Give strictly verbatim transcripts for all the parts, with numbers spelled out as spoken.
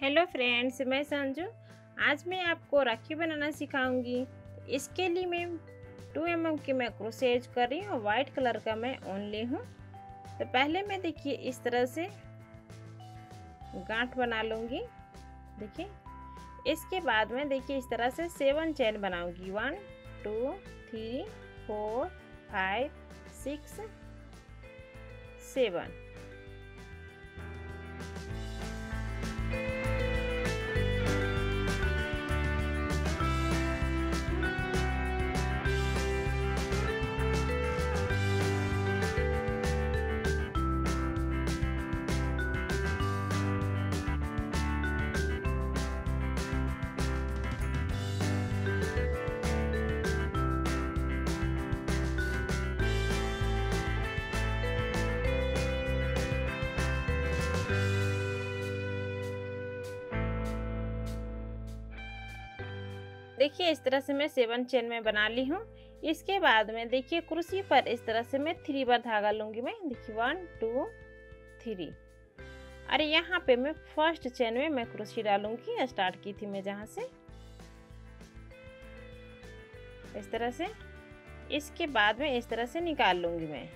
Hello friends, मैं संजू। आज मैं आपको राखी बनाना सिखाऊंगी। इसके लिए मैं टू एम एम की मैं क्रोशे यूज कर रही हूँ। वाइट कलर का मैं ओन ली हूँ। तो पहले मैं देखिए इस तरह से गांठ बना लूँगी। देखिए इसके बाद मैं देखिए इस तरह से सेवन चैन बनाऊँगी। One two three four five six seven. देखिए इस तरह से मैं सेवन चेन में बना ली हूँ। इसके बाद में देखिए कुर्सी पर इस तरह से मैं थ्री बार धागा लूँगी। मैं देखिए वन टू थ्री। अरे यहाँ पे मैं फर्स्ट चेन में मैं कुर्सी डालूंगी। स्टार्ट की थी मैं जहाँ से, इस तरह से। इसके बाद में इस तरह से निकाल लूँगी मैं।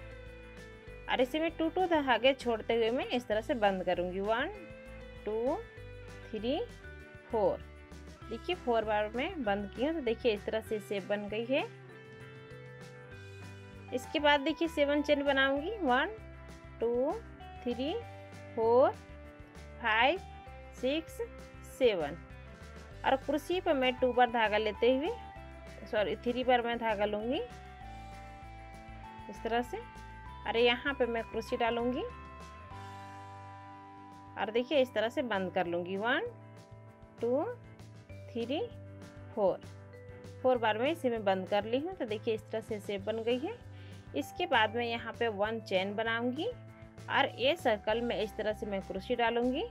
और इसे मैं टू टू धागे छोड़ते हुए मैं इस तरह से बंद करूँगी। One two three four. देखिए फोर बार में बंद की हूँ। तो देखिए इस तरह से सेप बन गई है। इसके बाद देखिए सेवन चेन बनाऊंगी। One two three four five six seven. और कुर्सी पर मैं टू बार धागा लेते हुए, सॉरी थ्री बार मैं धागा लूँगी इस तरह से। अरे यहाँ पे मैं कुर्सी डालूँगी और देखिए इस तरह से बंद कर लूँगी। One two three four. Four बार में इसे मैं बंद कर ली हूँ। तो देखिए इस तरह से शेप बन गई है। इसके बाद मैं यहाँ पे वन चैन बनाऊंगी और ये सर्कल में इस तरह से मैं क्रोशिया डालूंगी।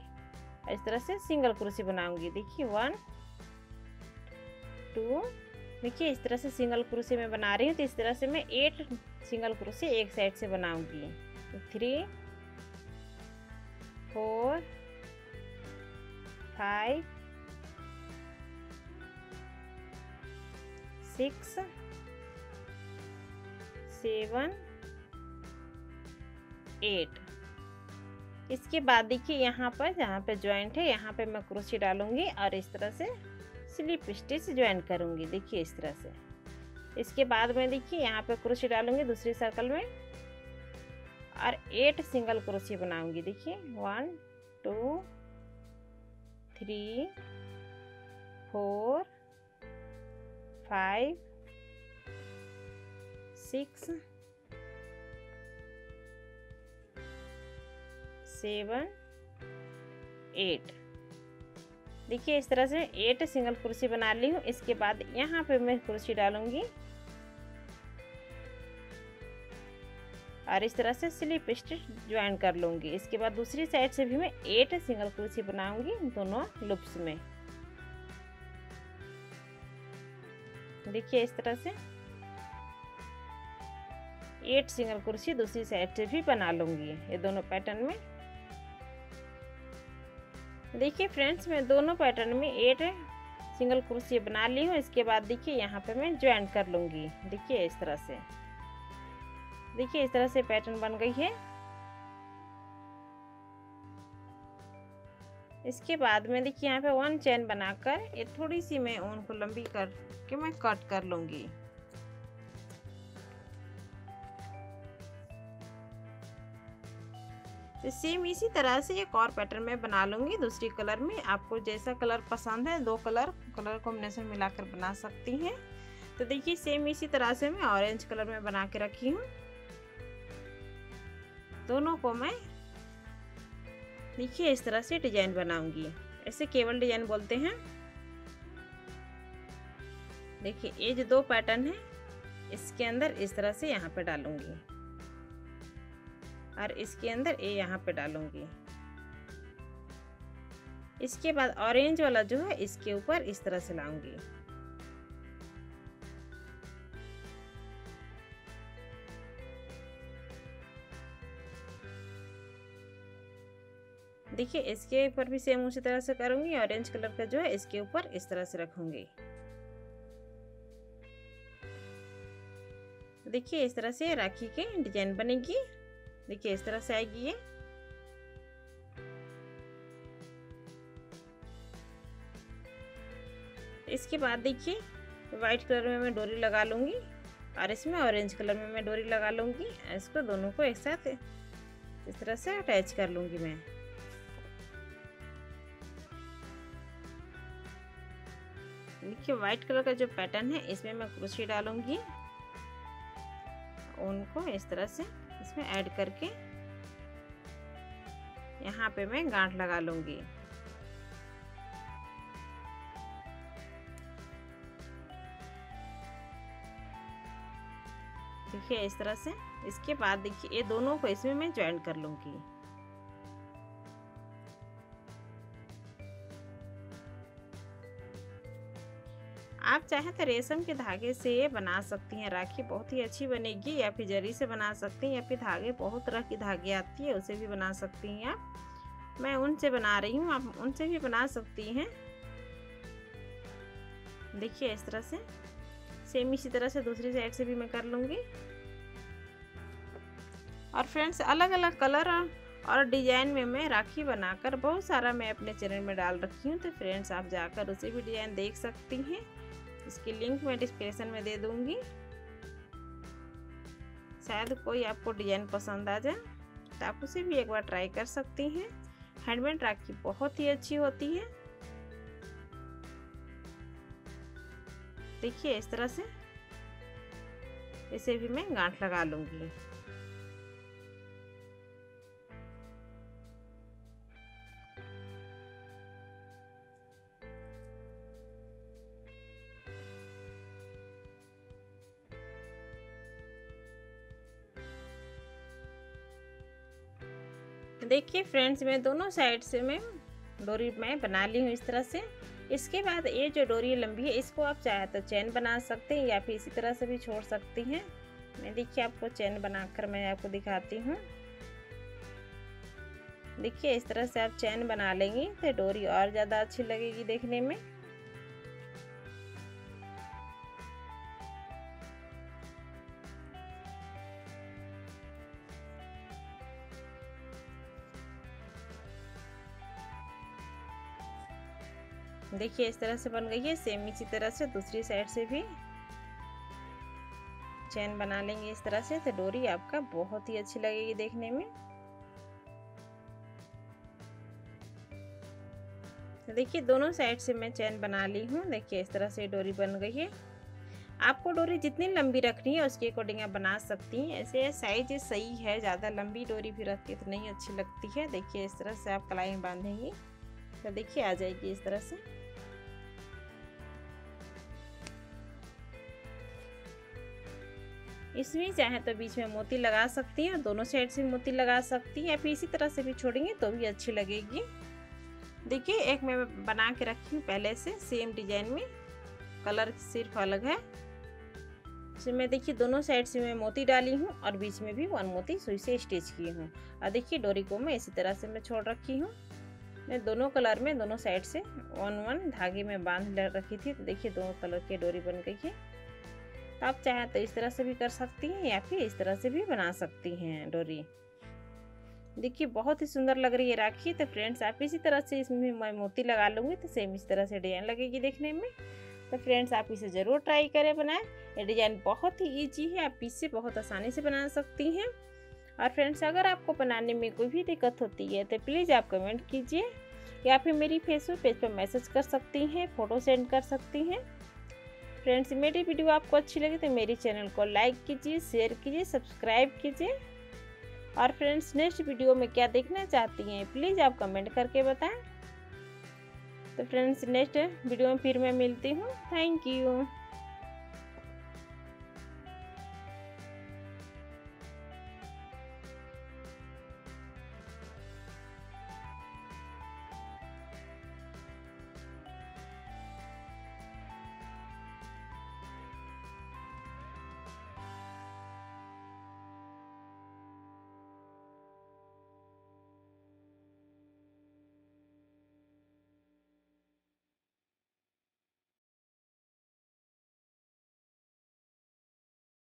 इस तरह से सिंगल क्रोशिया बनाऊंगी। देखिए वन टू, देखिए इस तरह से सिंगल क्रोशिया मैं बना रही हूँ। तो इस तरह से मैं एट सिंगल क्रोशिया एक साइड से बनाऊँगी। Three four five six seven eight. इसके बाद देखिए यहाँ पर जहाँ पे ज्वाइंट है यहाँ पे मैं क्रोशिया डालूंगी और इस तरह से स्लिप स्टिच ज्वाइन करूंगी। देखिए इस तरह से। इसके बाद मैं देखिए यहाँ पे क्रोशिया डालूंगी दूसरे सर्कल में और एट सिंगल क्रोशिया बनाऊंगी। देखिए one two three four five six seven eight. देखिए इस तरह से एट सिंगल कुर्सी बना ली हूँ। इसके बाद यहाँ पे मैं कुर्सी डालूंगी और इस तरह से स्लिप स्टिच ज्वाइन कर लूँगी। इसके बाद दूसरी साइड से भी मैं एट सिंगल कुर्सी बनाऊंगी दोनों लूप्स में। देखिए इस तरह से एट सिंगल कुर्सी दूसरी साइड से भी बना लूंगी ये दोनों पैटर्न में। देखिए फ्रेंड्स, मैं दोनों पैटर्न में एट सिंगल कुर्सी बना ली हूँ। इसके बाद देखिए यहाँ पे मैं ज्वाइन कर लूंगी। देखिए इस तरह से। देखिए इस तरह से पैटर्न बन गई है। इसके बाद में देखिए यहाँ पे वन चैन बनाकर ये थोड़ी सी मैं ऊन को लंबी करके मैं कट कर लूंगी। तो सेम इसी तरह से एक और पैटर्न में बना लूंगी दूसरी कलर में। आपको जैसा कलर पसंद है, दो कलर कलर कॉम्बिनेशन मिलाकर बना सकती हैं। तो देखिए सेम इसी तरह से मैं ऑरेंज कलर में बना के रखी हूँ। दोनों को मैं देखिए इस तरह से डिजाइन बनाऊंगी। ऐसे केवल डिजाइन बोलते हैं। देखिए ये जो दो पैटर्न है इसके अंदर इस तरह से यहाँ पे डालूंगी और इसके अंदर ये यहाँ पे डालूंगी। इसके बाद ऑरेंज वाला जो है इसके ऊपर इस तरह से लाऊंगी। देखिए इसके ऊपर भी सेम उसी तरह से करूँगी, ऑरेंज कलर का जो है इसके ऊपर इस तरह से रखूँगी। देखिए इस तरह से राखी के डिजाइन बनेगी। देखिए इस तरह से आएगी ये। इसके बाद देखिए वाइट कलर में मैं डोरी लगा लूँगी और इसमें ऑरेंज कलर में मैं डोरी लगा लूँगी। इसको दोनों को एक साथ इस तरह से अटैच कर लूँगी मैं। देखिए वाइट कलर का जो पैटर्न है इसमें मैं क्रोशिया डालूँगी, उनको इस तरह से इसमें ऐड करके यहाँ पे मैं गांठ लगा लूँगी। देखिए इस तरह से। इसके बाद देखिए ये दोनों को इसमें मैं ज्वाइन कर लूँगी। आप चाहें तो रेशम के धागे से बना सकती हैं राखी, बहुत ही अच्छी बनेगी, या फिर जरी से बना सकती हैं, या फिर धागे, बहुत तरह की धागे आती है उसे भी बना सकती हैं आप। मैं उनसे बना रही हूँ, आप उनसे भी बना सकती हैं। देखिए इस तरह से सेम इसी तरह से दूसरी साइड से भी मैं कर लूँगी। और फ्रेंड्स अलग अलग कलर और डिजाइन में मैं राखी बनाकर बहुत सारा मैं अपने चैनल में डाल रखी हूँ, तो फ्रेंड्स आप जाकर उसे भी डिजाइन देख सकती हैं। इसकी लिंक मैं डिस्क्रिप्शन में दे दूंगी, शायद कोई आपको डिजाइन पसंद आ जाए तो आप उसे भी एक बार ट्राई कर सकती हैं। हैंडमेड राखी बहुत ही अच्छी होती है। देखिए इस तरह से इसे भी मैं गांठ लगा लूंगी। देखिए फ्रेंड्स मैं दोनों साइड से मैं डोरी मैं बना ली हूँ इस तरह से। इसके बाद ये जो डोरी लंबी है इसको आप चाहे तो चैन बना सकते हैं या फिर इसी तरह से भी छोड़ सकती हैं। मैं देखिए आपको चैन बनाकर मैं आपको दिखाती हूँ। देखिए इस तरह से आप चैन बना लेंगी तो डोरी और ज़्यादा अच्छी लगेगी देखने में। देखिए इस तरह से बन गई है। सेम इसी तरह से दूसरी साइड से भी चैन बना लेंगे इस तरह से, तो डोरी आपका बहुत ही अच्छी लगेगी देखने में। देखिए दोनों साइड से मैं चैन बना ली हूँ। देखिए इस तरह से डोरी बन गई है। आपको डोरी जितनी लंबी रखनी है उसके अकॉर्डिंग आप बना सकती हैं। ऐसे साइज सही है, ज़्यादा लंबी डोरी भी रखती है तो नहीं अच्छी लगती है। देखिए इस तरह से आप कलाई बांधेंगी तो देखिए आ जाएगी इस तरह से। इसमें चाहे तो बीच में मोती लगा सकती हैं, दोनों साइड से मोती लगा सकती हैं, या फिर इसी तरह से भी छोड़ेंगे तो भी अच्छी लगेगी। देखिए एक मैं बना के रखी हूँ पहले से सेम डिजाइन में, कलर सिर्फ अलग है। तो मैं देखिए दोनों साइड से मैं मोती डाली हूँ और बीच में भी वन मोती सुई से स्टिच की हूँ। और देखिए डोरी को मैं इसी तरह से मैं छोड़ रखी हूँ। मैं दोनों कलर में दोनों साइड से वन वन धागे में बांध रखी थी, तो देखिए दोनों कलर की डोरी बन गई है। तो आप चाहें तो इस तरह से भी कर सकती हैं या फिर इस तरह से भी बना सकती हैं डोरी। देखिए बहुत ही सुंदर लग रही है राखी। तो फ्रेंड्स आप इसी तरह से इसमें मैं मोती लगा लूँगी तो सेम इस तरह से डिजाइन लगेगी देखने में। तो फ्रेंड्स आप इसे ज़रूर ट्राई करें बनाएं। ये डिजाइन बहुत ही ईजी है, आप इससे बहुत आसानी से बना सकती हैं। और फ्रेंड्स अगर आपको बनाने में कोई भी दिक्कत होती है तो प्लीज़ आप कमेंट कीजिए या फिर मेरी फेसबुक पेज पर मैसेज कर सकती हैं, फ़ोटो सेंड कर सकती हैं। फ्रेंड्स मेरी वीडियो आपको अच्छी लगी तो मेरे चैनल को लाइक कीजिए, शेयर कीजिए, सब्सक्राइब कीजिए। और फ्रेंड्स नेक्स्ट वीडियो में क्या देखना चाहती हैं प्लीज़ आप कमेंट करके बताएँ। तो फ्रेंड्स नेक्स्ट वीडियो में फिर मैं मिलती हूँ। Thank you.